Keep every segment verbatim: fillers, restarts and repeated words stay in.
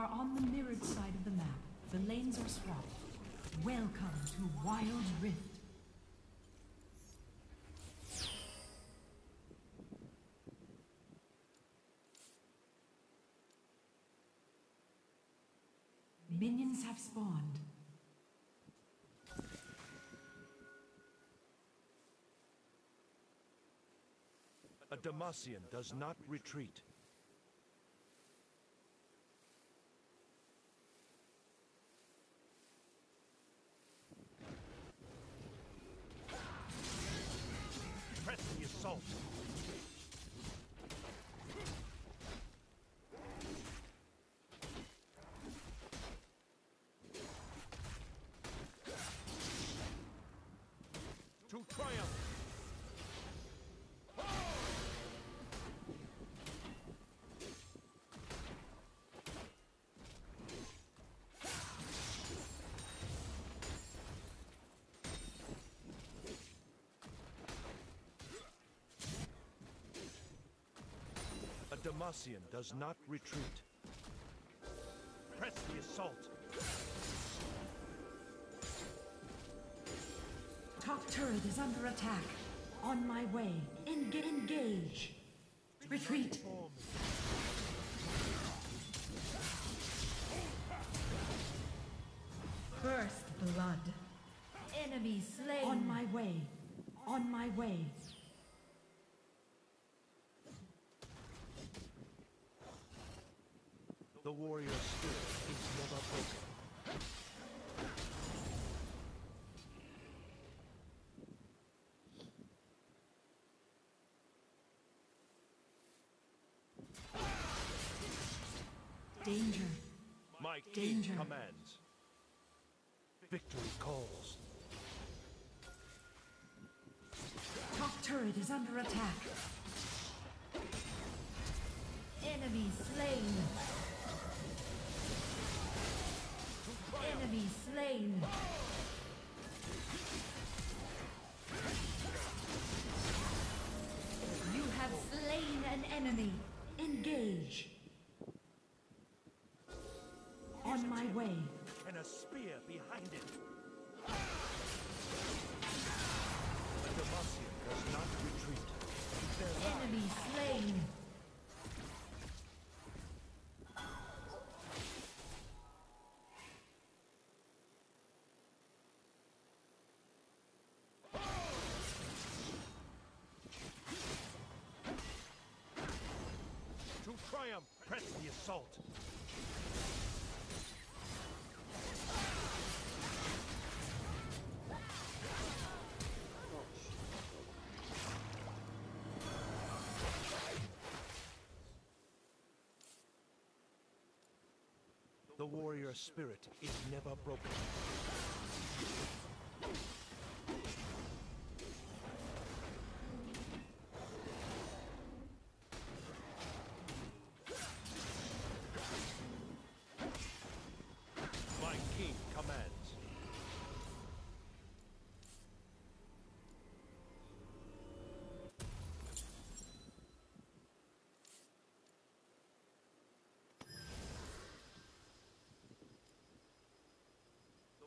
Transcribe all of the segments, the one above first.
are on the mirrored side of the map. The lanes are swapped. Welcome to Wild Rift. Minions have spawned. A Demacian does not retreat. To triumph! A Demacian does not retreat. Press the assault! Top turret is under attack. On my way. Eng- engage. Retreat. First blood. Enemy slain. On my way. On my way. The warrior's spirit is never broken. Danger. My king commands. Victory calls. Top turret is under attack. Enemy slain. Enemy slain. You have slain an enemy. Engage. On my way. And a spear behind it. The Demacian does not retreat. Their enemy slain. To triumph, press the assault. The warrior spirit is never broken. My king commands.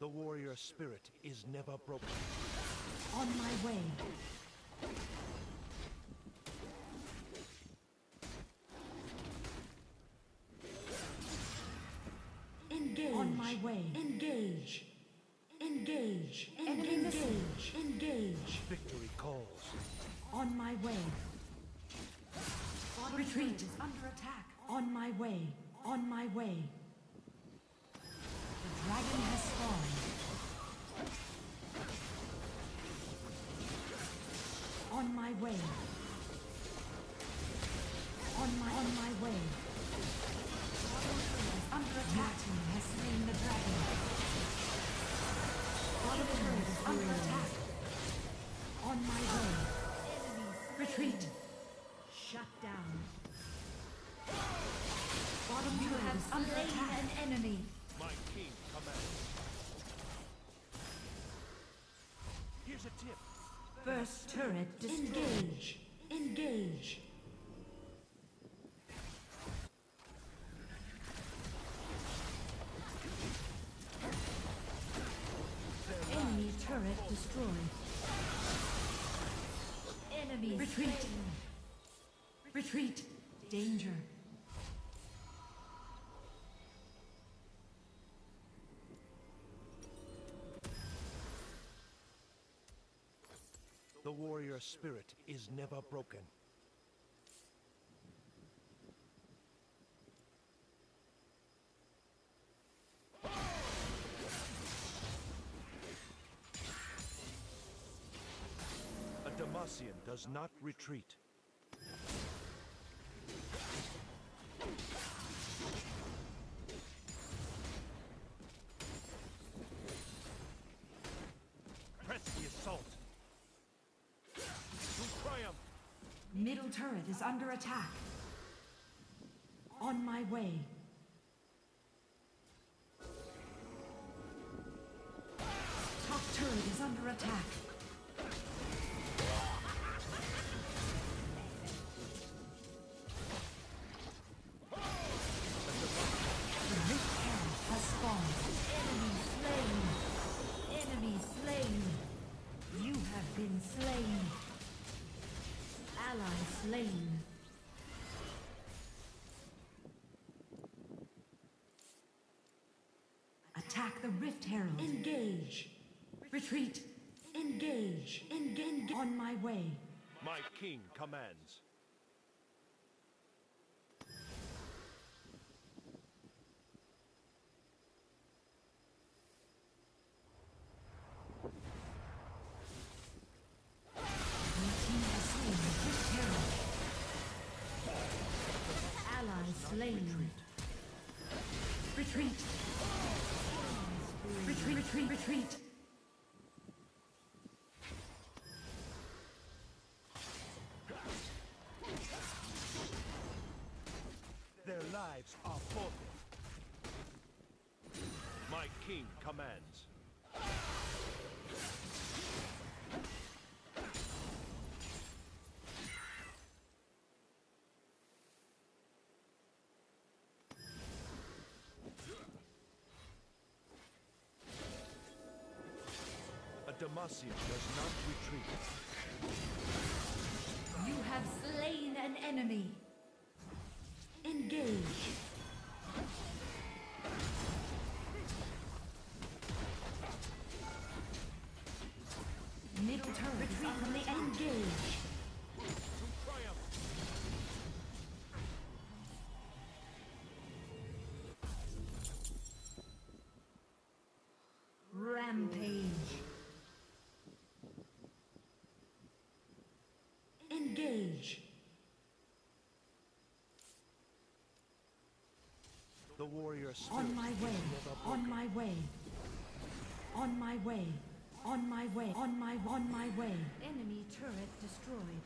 The warrior spirit is never broken. On my way. Engage. On my way. Engage. Engage. Engage. Engage. Engage. Victory calls. On my way. Retreat is under attack. On my way. On my way. The dragon has spawned. On my way. On my on my way. Under attack. Has slain the dragon. Under attack. On my way. Retreat. Shut down. Bottom you have slain an enemy. My king commands. Here's a tip. First turret destroyed. Engage! Engage! destroyed. Enemy retreat. Slain. Retreat. Danger. The warrior spirit is never broken. A Demacian does not retreat. Middle turret is under attack. On my way. Top turret is under attack. The Rift Herald has spawned. Enemy slain. Enemy slain. You have been slain. Ally slain. Attack the Rift Herald. Engage. Retreat. Engage. Engage. On my way. My king commands. Slain. Retreat. Retreat. Retreat. Retreat. Their lives are forfeit. My king commands. Demacian does not retreat. You have slain an enemy. Engage. Middle turret retreat from the engage. Rampage. The warrior spirit on my way, on my way, on my way, on my way, on my on my way. Enemy turret destroyed.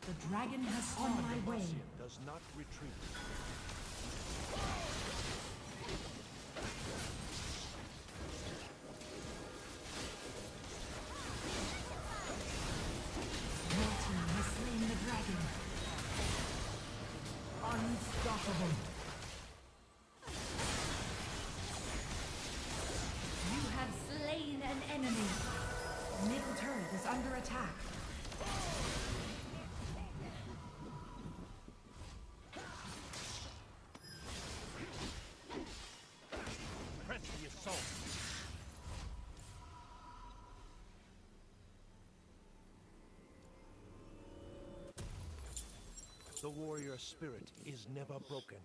The dragon has spawned. On my way. Does not retreat. Unstoppable. You have slain an enemy. Middle turret is under attack. Press the assault. The warrior spirit is never broken.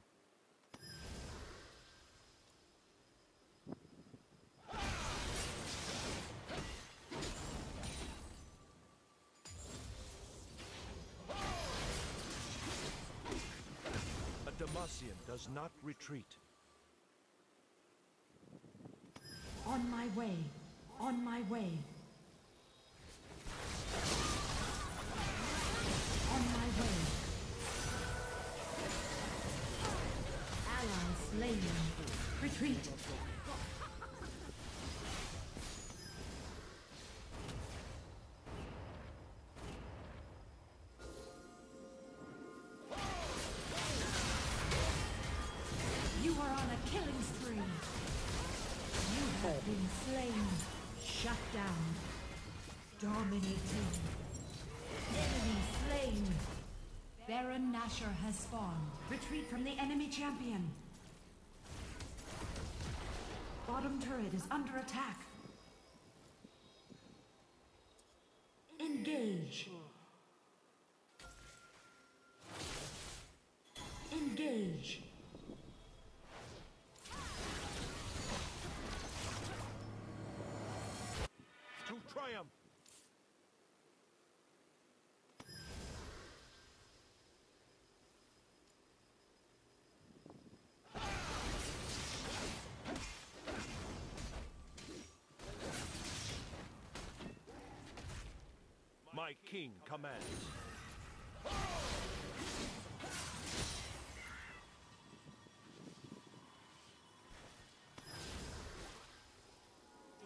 A Demacian does not retreat. On my way, on my way. Slain. Retreat. You are on a have been slain. Shut down. Dominating. Enemy slain. Baron Nashor has spawned. Retreat from the enemy champion. Bottom turret is under attack. Engage. Engage. To triumph. My king commands.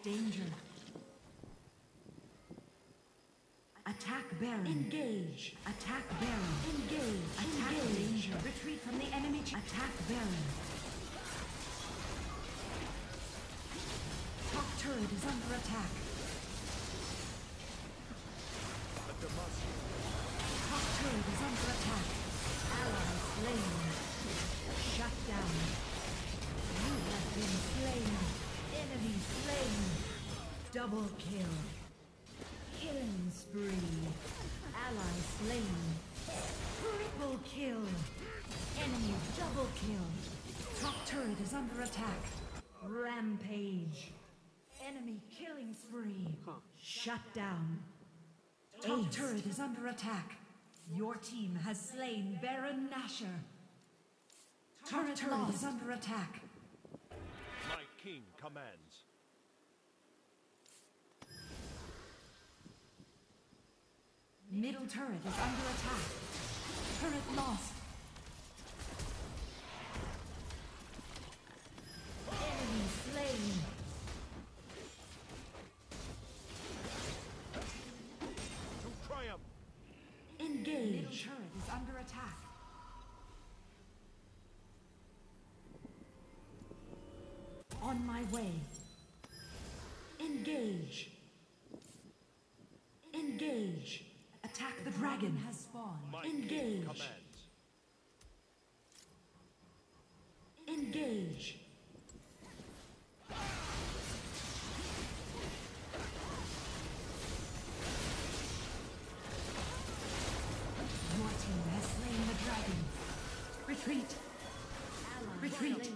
Danger. Attack Baron. Engage. Attack Baron. Engage. Attack Engage. Danger. Retreat from the enemy. Attack Baron. Top turret is under attack. A Demacian. Top turret is under attack. Allies slain. Shut down. You have been slain. Enemy slain. Double kill. Killing spree. Ally slain. Triple kill. Enemy double kill. Top turret is under attack. Rampage. Enemy killing spree. Shut down. Top turret is under attack. Your team has slain Baron Nashor. Turret turret is under attack. King commands. Middle turret is under attack. Turret lost. Enemy slain. To triumph. Engage. Middle turret is under attack. On my way. Engage. Engage. Attack the dragon has spawned. My Engage. Engage. Your team has slain the dragon. Retreat. Retreat.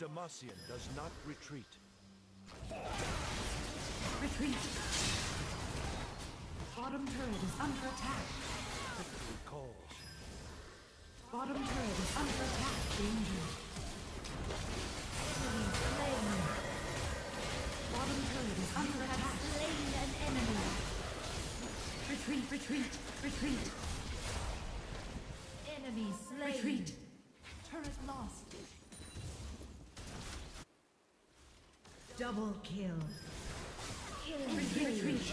Demacian does not retreat. Retreat. Bottom turret is under attack. Victory calls. Bottom turret is under attack. Danger. Enemy slain. Bottom turret is under attack. Slain an enemy. Retreat. Retreat. Retreat. Enemy slain. Retreat. Turret lost. Double kill. Killing. Retreat, retreat,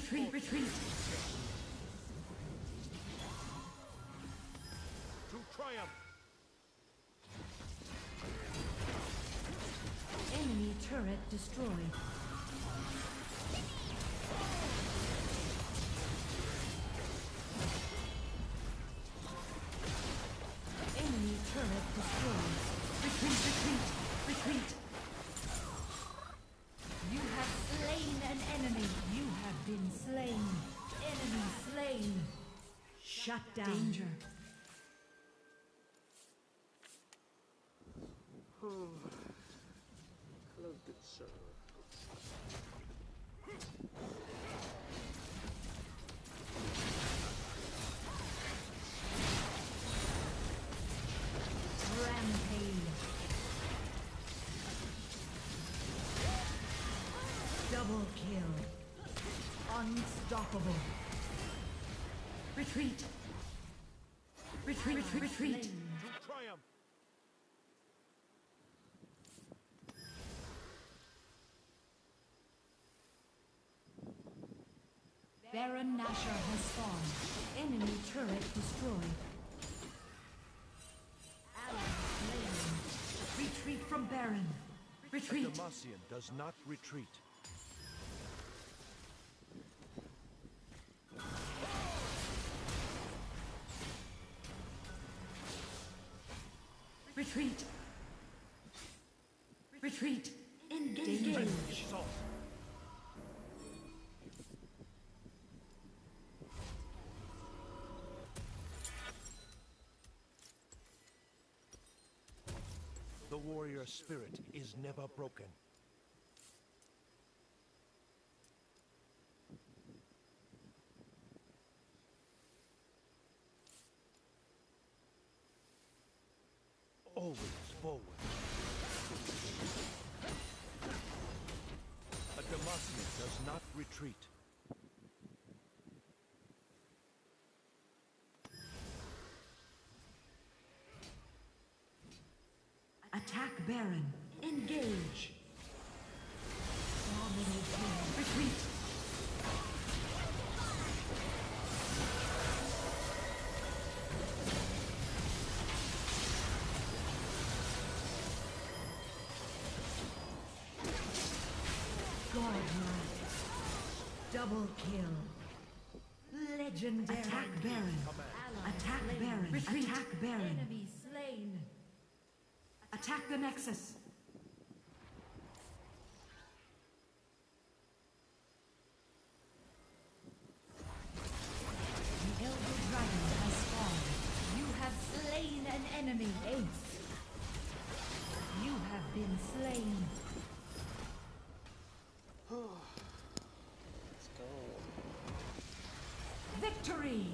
retreat, retreat. To triumph. Enemy turret destroyed. Enemy turret destroyed. Retreat, retreat, retreat. Been slain. Enemy slain. Shut down. Danger. Oh, close it, sir. Rampage. Double kill. Unstoppable. Retreat. Retreat. Retreat. Retreat. Triumph. Baron Nashor has spawned. Enemy turret destroyed. Allies slain. Retreat from Baron. Retreat. The Demacian does not retreat. Retreat. Retreat. Engage. Engage. The warrior spirit is never broken. Always forward. A Demacian does not retreat. Attack Baron. Engage. Retreat. Double kill. Legendary. Attack Baron. Attack Baron. Retreat. Attack Baron. Enemy slain. Attack the Nexus. The Elder Dragon has spawned. You have slain an enemy. Ace. You have been slain. Victory!